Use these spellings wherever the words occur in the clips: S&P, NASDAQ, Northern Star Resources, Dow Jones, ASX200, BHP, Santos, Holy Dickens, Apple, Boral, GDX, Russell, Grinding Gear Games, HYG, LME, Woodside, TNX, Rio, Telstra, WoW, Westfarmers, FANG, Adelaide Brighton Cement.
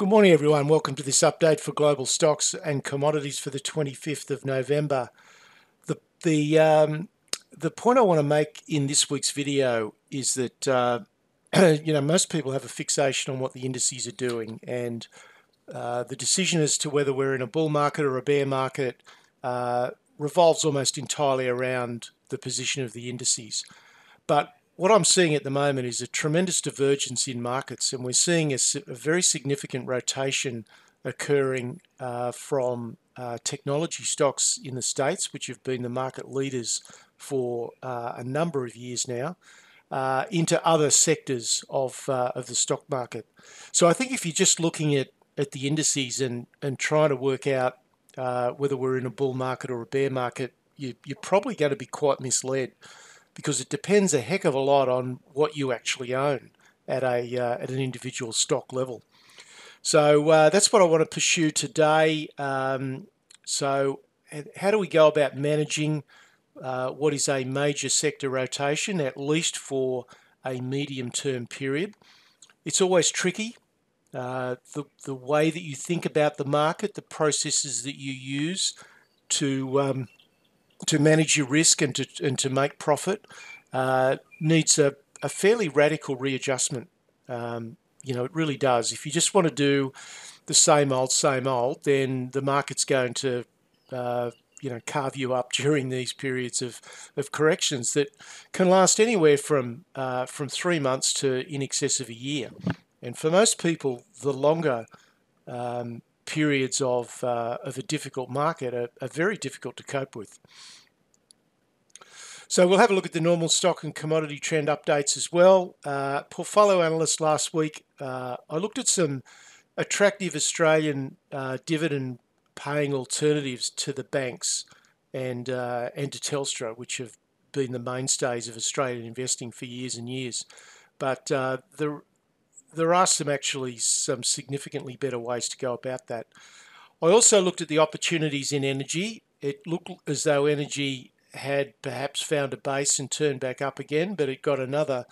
Good morning, everyone. Welcome to this update for global stocks and commodities for the 25th of November. The point I want to make in this week's video is that most people have a fixation on what the indices are doing, and the decision as to whether we're in a bull market or a bear market revolves almost entirely around the position of the indices. But what I'm seeing at the moment is a tremendous divergence in markets, and we're seeing a very significant rotation occurring from technology stocks in the States, which have been the market leaders for a number of years now, into other sectors of the stock market. So I think if you're just looking at the indices and trying to work out whether we're in a bull market or a bear market, you're probably going to be quite misled, because it depends a heck of a lot on what you actually own at an individual stock level. So that's what I want to pursue today. So how do we go about managing what is a major sector rotation, at least for a medium-term period? It's always tricky. The way that you think about the market, the processes that you use to manage your risk and to make profit needs a fairly radical readjustment. It really does. If you just want to do the same old, then the market's going to carve you up during these periods of corrections that can last anywhere from 3 months to in excess of a year. And for most people, the longer periods of a difficult market are very difficult to cope with. So we'll have a look at the normal stock and commodity trend updates as well. Portfolio analyst last week, I looked at some attractive Australian dividend paying alternatives to the banks and to Telstra, which have been the mainstays of Australian investing for years and years. But there are some significantly better ways to go about that. I also looked at the opportunities in energy. It looked as though energy had perhaps found a base and turned back up again, but it got another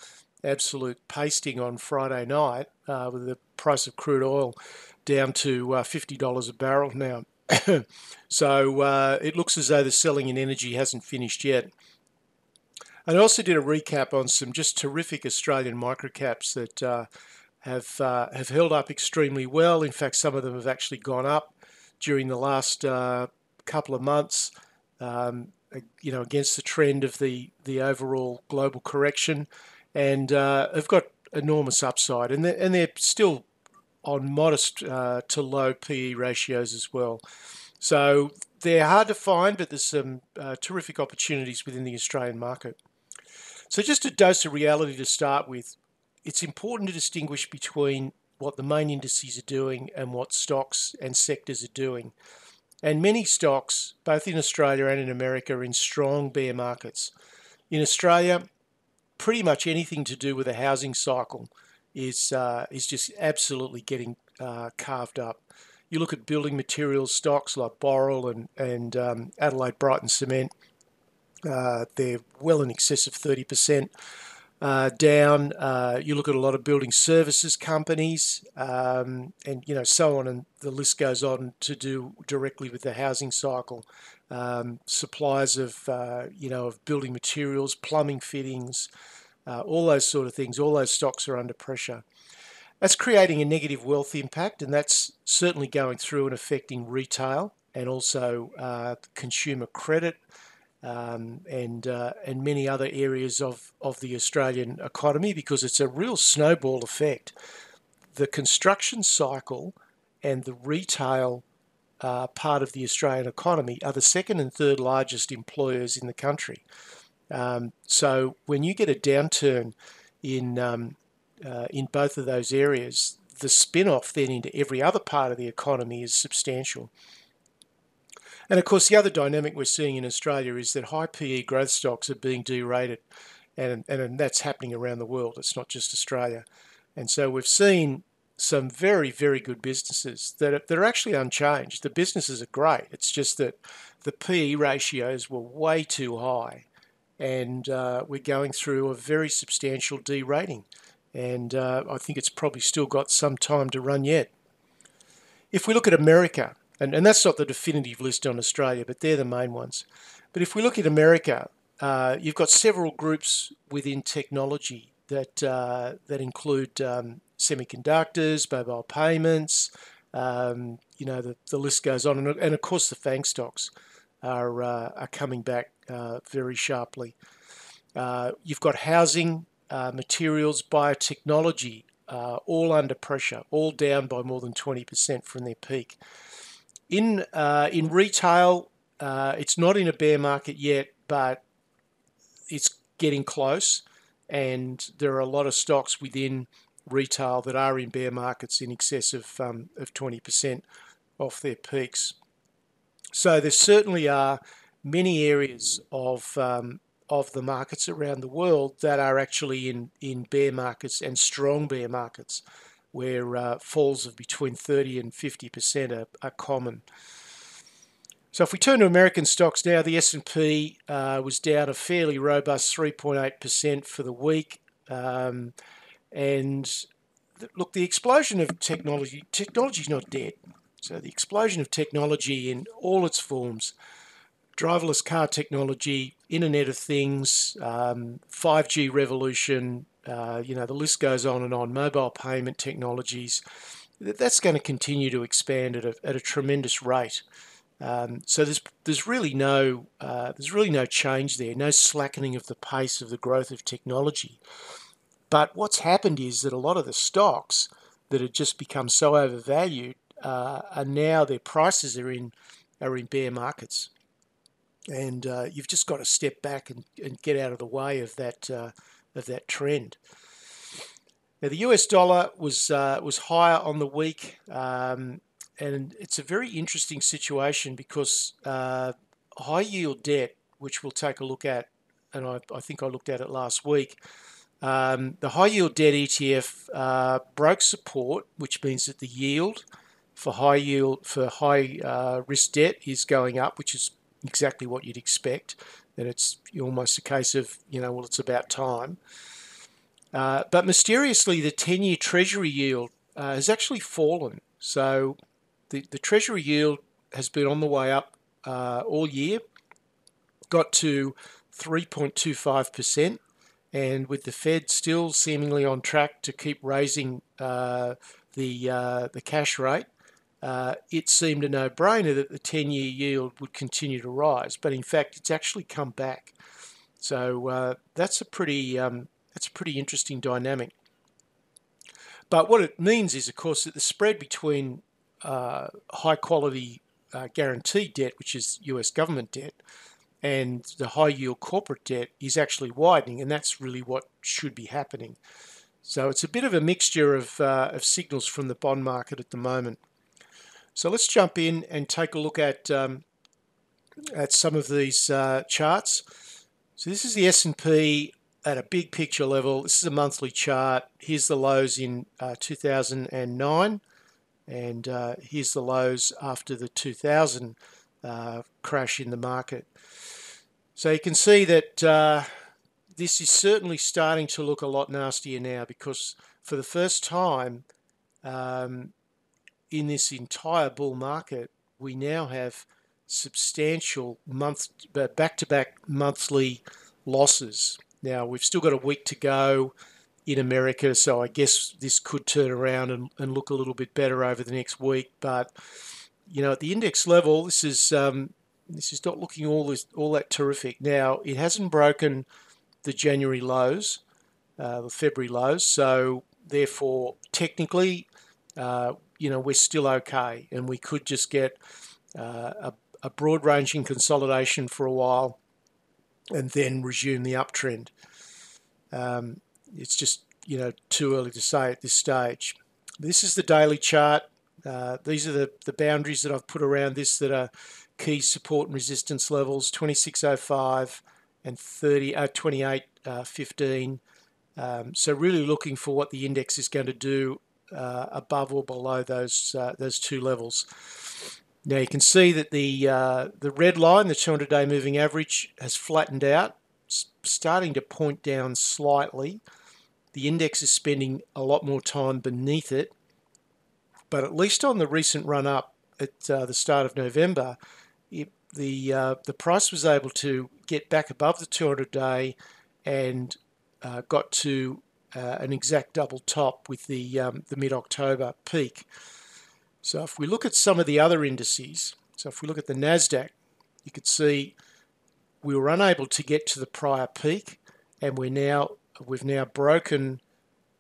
absolute pasting on Friday night with the price of crude oil down to $50 a barrel now. So it looks as though the selling in energy hasn't finished yet. And I also did a recap on some just terrific Australian microcaps that have held up extremely well. In fact, some of them have actually gone up during the last couple of months, against the trend of the overall global correction, and have got enormous upside. And they're still on modest to low PE ratios as well. So they're hard to find, but there's some terrific opportunities within the Australian market. So just a dose of reality to start with. It's important to distinguish between what the main indices are doing and what stocks and sectors are doing. And many stocks, both in Australia and in America, are in strong bear markets. In Australia, pretty much anything to do with the housing cycle is just absolutely getting carved up. You look at building materials stocks like Boral and Adelaide Brighton Cement, they're well in excess of 30%. Down. You look at a lot of building services companies, so on, and the list goes on to do directly with the housing cycle. Suppliers of building materials, plumbing fittings, all those sort of things. All those stocks are under pressure. That's creating a negative wealth impact, and that's certainly going through and affecting retail and also consumer credit. And many other areas of the Australian economy, because it's a real snowball effect. The construction cycle and the retail part of the Australian economy are the second and third largest employers in the country. So when you get a downturn in both of those areas, the spin-off then into every other part of the economy is substantial. And of course, the other dynamic we're seeing in Australia is that high PE growth stocks are being derated, and that's happening around the world. It's not just Australia. And so we've seen some very, very good businesses that are actually unchanged. The businesses are great. It's just that the PE ratios were way too high, and we're going through a very substantial derating. And I think it's probably still got some time to run yet. If we look at America, and that's not the definitive list on Australia, but they're the main ones. But if we look at America, you've got several groups within technology that that include semiconductors, mobile payments. You know, the list goes on, and of course the FANG stocks are coming back very sharply. You've got housing, materials, biotechnology, all under pressure, all down by more than 20% from their peak. In retail, it's not in a bear market yet, but it's getting close, and there are a lot of stocks within retail that are in bear markets in excess of 20% off their peaks. So there certainly are many areas of the markets around the world that are actually in bear markets, and strong bear markets, where falls of between 30 and 50% are common. So if we turn to American stocks now, the S&P was down a fairly robust 3.8% for the week. And look, the explosion of technology's not dead. So the explosion of technology in all its forms, driverless car technology, Internet of Things, 5G revolution, you know, the list goes on and on, mobile payment technologies, that's going to continue to expand at a tremendous rate. So there's really no change there, no slackening of the pace of the growth of technology. But what's happened is that a lot of the stocks that had just become so overvalued are now, their prices are in bear markets, and you've just got to step back and get out of the way of that trend. Now the US dollar was higher on the week, and it's a very interesting situation because high yield debt, which we'll take a look at, and I think I looked at it last week. The high yield debt ETF broke support, which means that the yield for high risk debt is going up, which is exactly what you'd expect. And it's almost a case of, you know, well, it's about time. But mysteriously, the 10-year Treasury yield has actually fallen. So the Treasury yield has been on the way up all year, got to 3.25%. And with the Fed still seemingly on track to keep raising the cash rate, it seemed a no-brainer that the 10-year yield would continue to rise. But in fact, it's actually come back. So that's a pretty interesting dynamic. But what it means is, of course, that the spread between high-quality guaranteed debt, which is US government debt, and the high-yield corporate debt is actually widening, and that's really what should be happening. So it's a bit of a mixture of signals from the bond market at the moment. So let's jump in and take a look at some of these charts. So this is the S&P at a big picture level. This is a monthly chart. Here's the lows in 2009, and here's the lows after the 2000 crash in the market. So you can see that this is certainly starting to look a lot nastier now, because for the first time in this entire bull market, we now have substantial back-to-back monthly losses. Now, we've still got a week to go in America, so I guess this could turn around and look a little bit better over the next week. But you know, at the index level, this is not looking all that terrific. Now, it hasn't broken the January lows, the February lows, so therefore, technically, you know, we're still okay, and we could just get a broad-ranging consolidation for a while, and then resume the uptrend. It's just, you know, too early to say at this stage. This is the daily chart. These are the boundaries that I've put around this that are key support and resistance levels, 2605 and 2815. So really looking for what the index is going to do above or below those two levels. Now you can see that the red line, the 200-day moving average, has flattened out, starting to point down slightly. The index is spending a lot more time beneath it. But at least on the recent run-up at the start of November, the price was able to get back above the 200-day and got to an exact double top with the mid-October peak. So if we look at some of the other indices, so if we look at the NASDAQ, you could see we were unable to get to the prior peak, and we've now broken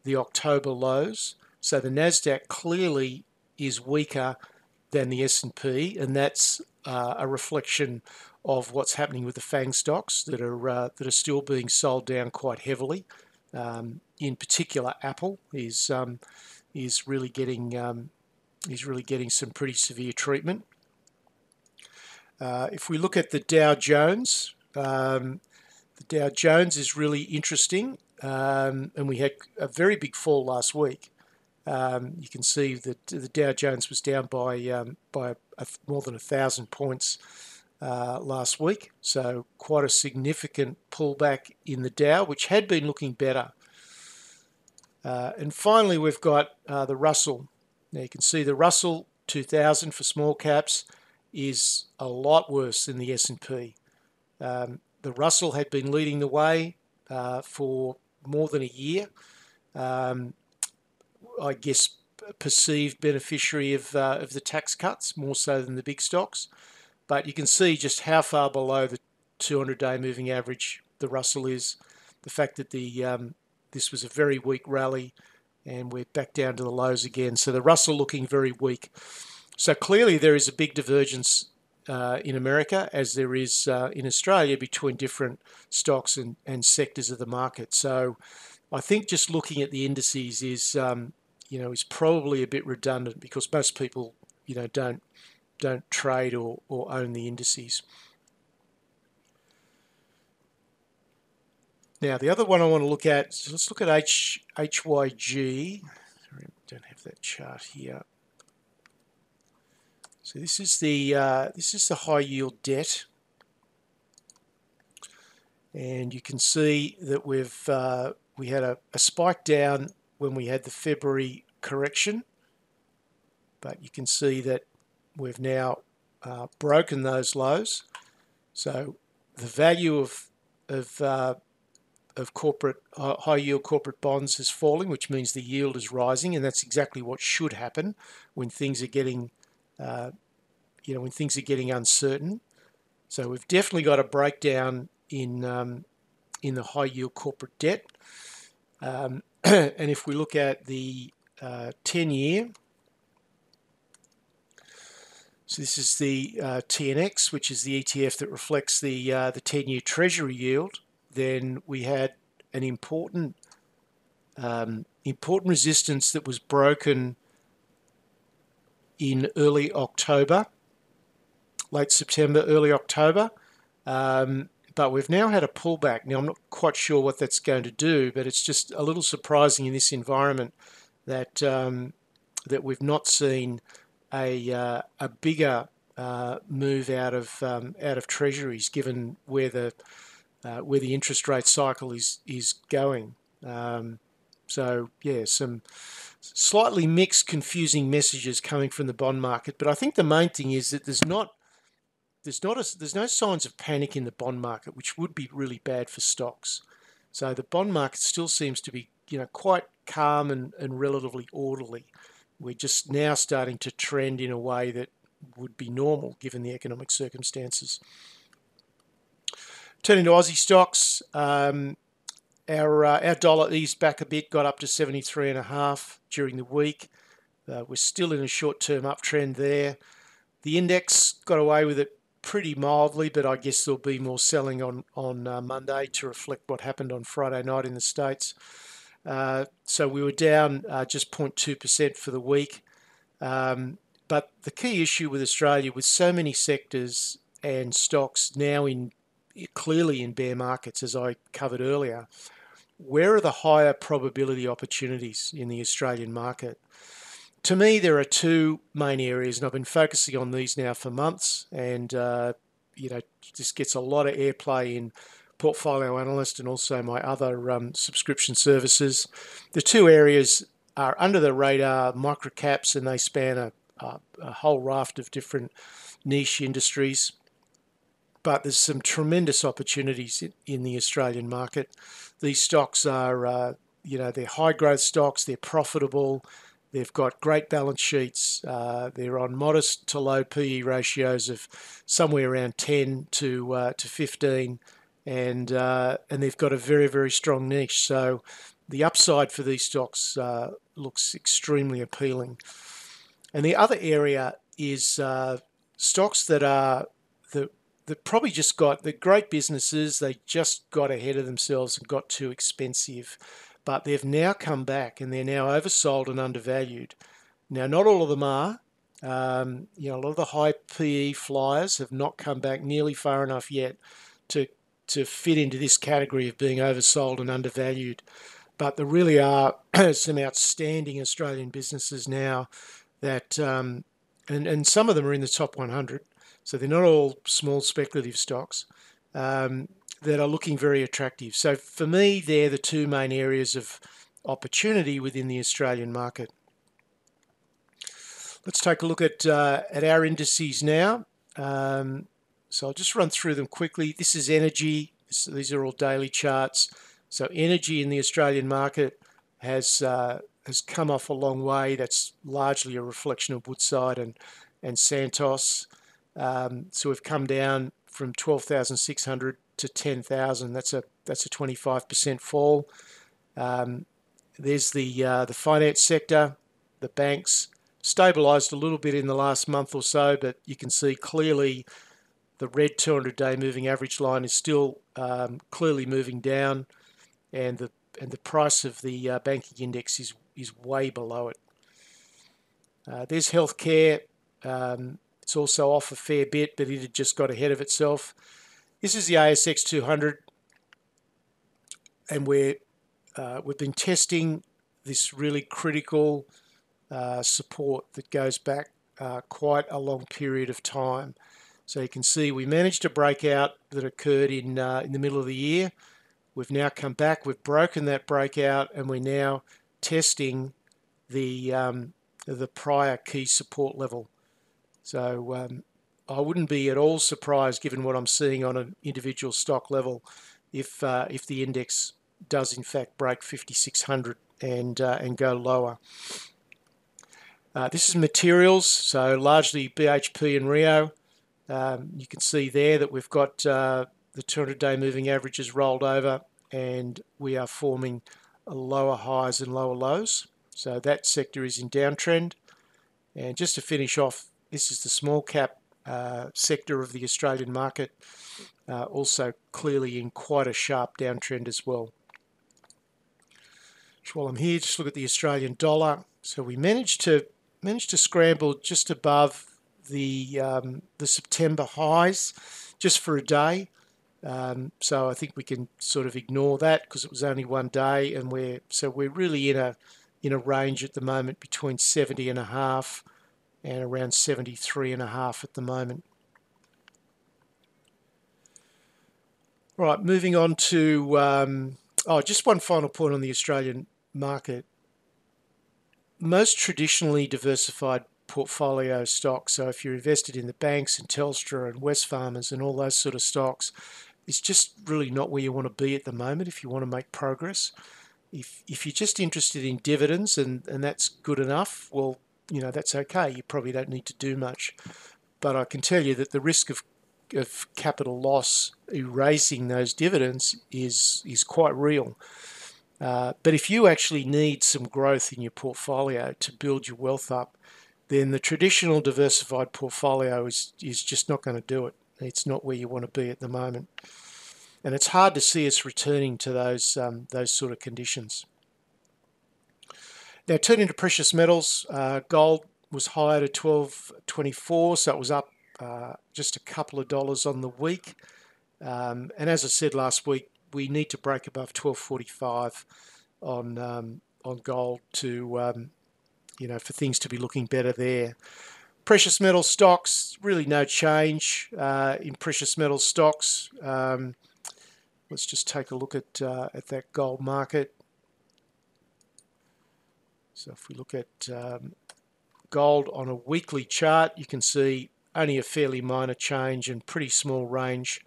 the October lows. So the NASDAQ clearly is weaker than the S&P, and that's a reflection of what's happening with the FANG stocks that are still being sold down quite heavily. In particular, Apple is really getting some pretty severe treatment. If we look at the Dow Jones is really interesting, and we had a very big fall last week. You can see that the Dow Jones was down by more than 1,000 points last week, so quite a significant pullback in the Dow, which had been looking better. And finally, we've got the Russell. Now you can see the Russell 2000 for small caps is a lot worse than the S&P. The Russell had been leading the way for more than a year. I guess perceived beneficiary of the tax cuts more so than the big stocks, but you can see just how far below the 200-day moving average the Russell is. The fact that the this was a very weak rally, and we're back down to the lows again. So the Russell looking very weak. So clearly there is a big divergence in America, as there is in Australia, between different stocks and sectors of the market. So I think just looking at the indices is is probably a bit redundant, because most people don't trade or own the indices. Now the other one I want to look at, so let's look at HYG. Sorry, I don't have that chart here. So this is the high yield debt, and you can see that we've we had a spike down when we had the February correction, but you can see that we've now broken those lows. So the value of corporate high yield corporate bonds is falling, which means the yield is rising, and that's exactly what should happen when things are getting when things are getting uncertain. So we've definitely got a breakdown in the high yield corporate debt, and if we look at the 10-year, so this is the TNX, which is the ETF that reflects the 10-year Treasury yield. Then we had an important resistance that was broken in early October, late September, early October, but we've now had a pullback. Now I'm not quite sure what that's going to do, but it's just a little surprising in this environment that that we've not seen a bigger move out of Treasuries, given where the interest rate cycle is going. So yeah, some slightly mixed, confusing messages coming from the bond market. But I think the main thing is that there's no signs of panic in the bond market, which would be really bad for stocks. So the bond market still seems to be quite calm and relatively orderly. We're just now starting to trend in a way that would be normal given the economic circumstances. Turning to Aussie stocks, our dollar eased back a bit, got up to 73.5 during the week. We're still in a short-term uptrend there. The index got away with it pretty mildly, but I guess there'll be more selling on Monday to reflect what happened on Friday night in the States. So we were down just 0.2% for the week. But the key issue with Australia, with so many sectors and stocks now clearly in bear markets, as I covered earlier, where are the higher probability opportunities in the Australian market? To me, there are two main areas, and I've been focusing on these now for months, and this gets a lot of airplay in Portfolio Analyst and also my other subscription services. The two areas are under the radar microcaps, and they span a whole raft of different niche industries. But there's some tremendous opportunities in the Australian market. These stocks are, they're high growth stocks, they're profitable, they've got great balance sheets, they're on modest to low PE ratios of somewhere around 10 to 15, and they've got a very, very strong niche. So the upside for these stocks looks extremely appealing. And the other area is stocks that are that probably just got the great businesses. They just got ahead of themselves and got too expensive, but they've now come back and they're now oversold and undervalued. Now, not all of them are. A lot of the high PE flyers have not come back nearly far enough yet to fit into this category of being oversold and undervalued. But there really are some outstanding Australian businesses now that, and some of them are in the top 100. So they're not all small speculative stocks that are looking very attractive. So for me, they're the two main areas of opportunity within the Australian market. Let's take a look at our indices now. So I'll just run through them quickly. This is energy. These are all daily charts. So energy in the Australian market has come off a long way. That's largely a reflection of Woodside and Santos. So we've come down from 12,600 to 10,000. That's a 25% fall. There's the finance sector, the banks stabilised a little bit in the last month or so, but you can see clearly the red 200-day moving average line is still clearly moving down, and the price of the banking index is way below it. There's healthcare. It's also off a fair bit, but it had just got ahead of itself. This is the ASX200, and we've been testing this really critical support that goes back quite a long period of time. So you can see we managed a breakout that occurred in the middle of the year. We've now come back, we've broken that breakout, and we're now testing the prior key support level. So I wouldn't be at all surprised, given what I'm seeing on an individual stock level, if the index does in fact break 5,600 and go lower. This is materials, so largely BHP and Rio. You can see there that we've got the 200-day moving averages rolled over, and we are forming lower highs and lower lows. So that sector is in downtrend. And just to finish off, this is the small cap sector of the Australian market, also clearly in quite a sharp downtrend as well. So while I'm here, just look at the Australian dollar. So we managed to scramble just above the September highs just for a day. So I think we can sort of ignore that because it was only one day, and we're really in a range at the moment between 70.5. and around 73.5 at the moment. Right, moving on to just one final point on the Australian market. Most traditionally diversified portfolio stocks, so if you're invested in the banks and Telstra and Westfarmers and all those sort of stocks, it's just really not where you want to be at the moment if you want to make progress. If you're just interested in dividends and that's good enough, well, that's okay. You probably don't need to do much. But I can tell you that the risk of capital loss erasing those dividends is quite real. But if you actually need some growth in your portfolio to build your wealth up, then the traditional diversified portfolio is just not going to do it. It's not where you want to be at the moment. And it's hard to see us returning to those sort of conditions. Now, turning to precious metals, gold was higher to 12.24, so it was up just a couple of dollars on the week. And as I said last week, we need to break above 12.45 on gold to for things to be looking better there. Precious metal stocks, really no change in precious metal stocks. Let's just take a look at that gold market. So if we look at gold on a weekly chart, you can see only a fairly minor change and pretty small range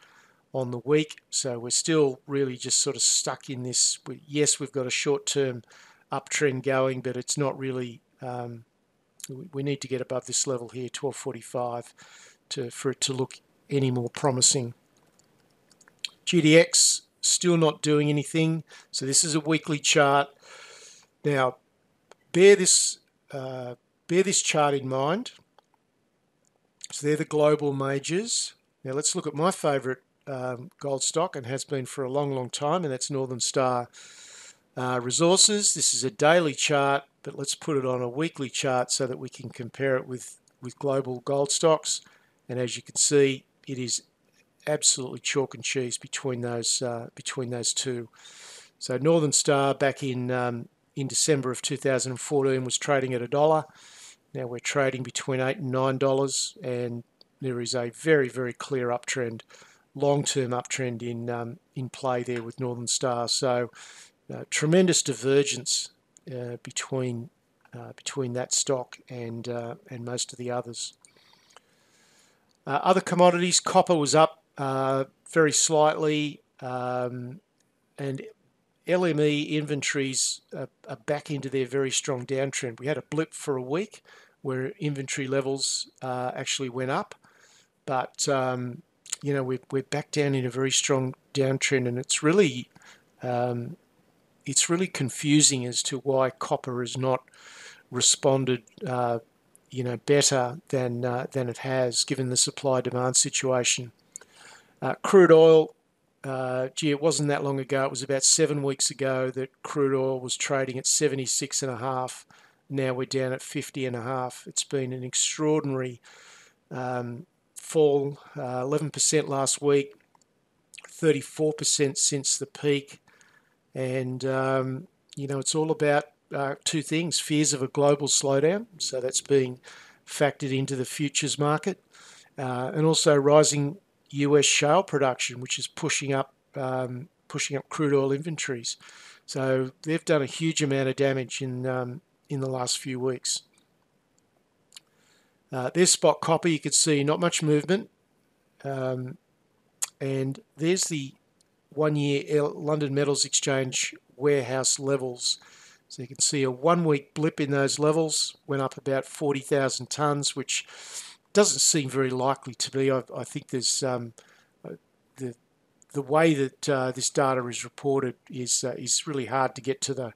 on the week. So we're still really just sort of stuck in this. Yes, we've got a short-term uptrend going, but it's not really, we need to get above this level here, 1245, for it to look any more promising. GDX still not doing anything. So this is a weekly chart. Now, bear this chart in mind. So they're the global majors. Now let's look at my favourite gold stock, and has been for a long, long time, and that's Northern Star Resources. This is a daily chart, but let's put it on a weekly chart so that we can compare it with global gold stocks. And as you can see, it is absolutely chalk and cheese between those two. So Northern Star back in December of 2014 was trading at $1. Now we're trading between $8 and $9, and there is a very, very clear uptrend, long-term uptrend in play there with Northern Star. So tremendous divergence between that stock and most of the others. Other commodities, copper was up very slightly, and LME inventories are back into their very strong downtrend. We had a blip for a week where inventory levels actually went up, but you know, we're back down in a very strong downtrend, and it's really confusing as to why copper has not responded you know, better than it has, given the supply-demand situation. Crude oil, gee, it wasn't that long ago. It was about 7 weeks ago that crude oil was trading at 76.5. Now we're down at 50.5. It's been an extraordinary fall, 11% last week, 34% since the peak. And, you know, it's all about two things: fears of a global slowdown, so that's being factored into the futures market, and also rising US shale production, which is pushing up crude oil inventories. So they've done a huge amount of damage in the last few weeks. There's spot copper. You can see not much movement, and there's the one-year London Metals Exchange warehouse levels. So you can see a one-week blip in those levels, went up about 40,000 tonnes, which doesn't seem very likely to be. I think there's the way that this data is reported is really hard to get to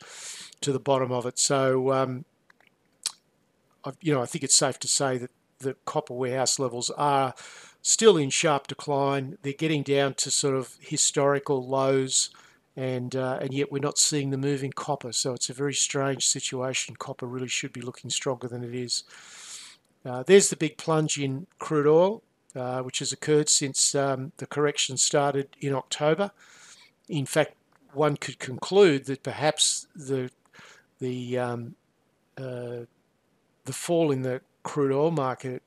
the bottom of it. So you know, I think it's safe to say that the copper warehouse levels are still in sharp decline. They're getting down to sort of historical lows. And yet we're not seeing the move in copper, so it's a very strange situation. Copper really should be looking stronger than it is. There's the big plunge in crude oil, which has occurred since the correction started in October. In fact, one could conclude that perhaps the fall in the crude oil market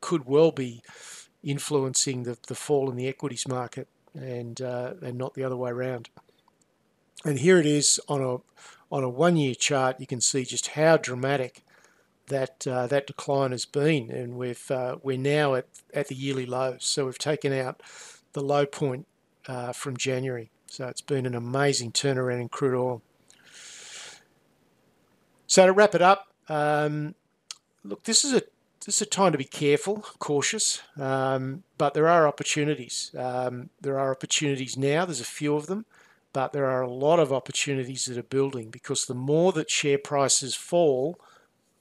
could well be influencing the fall in the equities market, and not the other way around. And here it is on a one-year chart. You can see just how dramatic that decline has been, and we're now at the yearly low. So we've taken out the low point from January. So it's been an amazing turnaround in crude oil. So to wrap it up, look, this is a time to be careful, cautious, but there are opportunities. There are opportunities now. There's a few of them. But there are a lot of opportunities that are building, because the more that share prices fall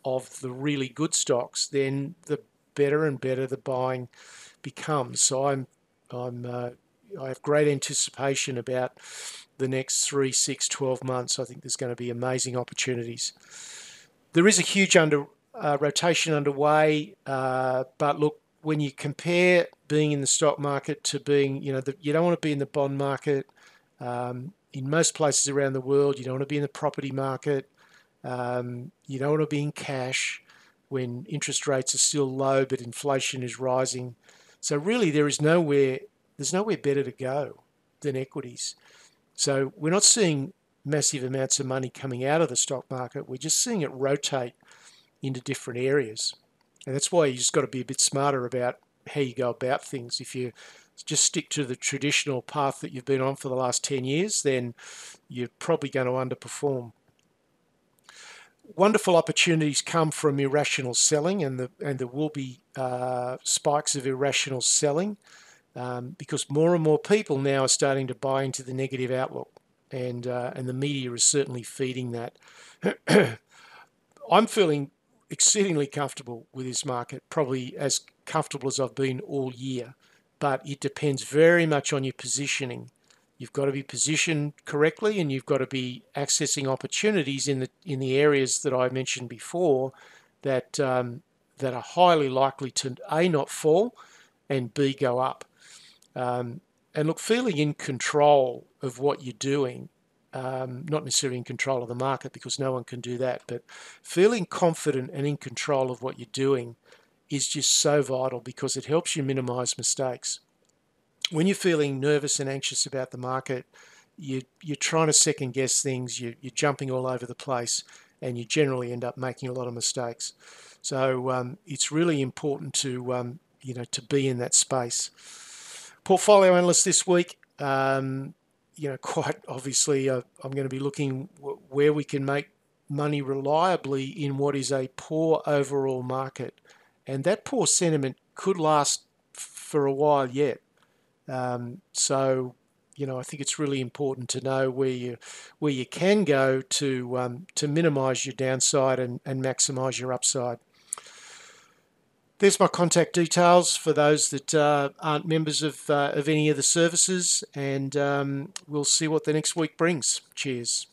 of the really good stocks, then the better and better the buying becomes. So I have great anticipation about the next 3, 6, 12 months. I think there's going to be amazing opportunities. There is a huge rotation underway, but look, when you compare being in the stock market to being, you know, you don't want to be in the bond market. In most places around the world, you don't want to be in the property market. You don't want to be in cash when interest rates are still low but inflation is rising. So really, there's nowhere better to go than equities. So we're not seeing massive amounts of money coming out of the stock market. We're just seeing it rotate into different areas. And that's why you just got to be a bit smarter about how you go about things. If you just stick to the traditional path that you've been on for the last 10 years, then you're probably going to underperform. Wonderful opportunities come from irrational selling, and there will be spikes of irrational selling because more and more people now are starting to buy into the negative outlook, and the media is certainly feeding that. I'm feeling exceedingly comfortable with this market, probably as comfortable as I've been all year. But it depends very much on your positioning. You've got to be positioned correctly, and you've got to be accessing opportunities in the areas that I mentioned before that that are highly likely to A, not fall, and B, go up. And look, feeling in control of what you're doing, not necessarily in control of the market because no one can do that, but feeling confident and in control of what you're doing is just so vital because it helps you minimize mistakes. When you're feeling nervous and anxious about the market, you're trying to second guess things, you're jumping all over the place, and you generally end up making a lot of mistakes. So it's really important to to be in that space. Portfolio analyst this week, quite obviously, I'm going to be looking where we can make money reliably in what is a poor overall market, and that poor sentiment could last for a while yet. So, I think it's really important to know where you can go to minimise your downside and maximise your upside. There's my contact details for those that aren't members of any of the services, and we'll see what the next week brings. Cheers.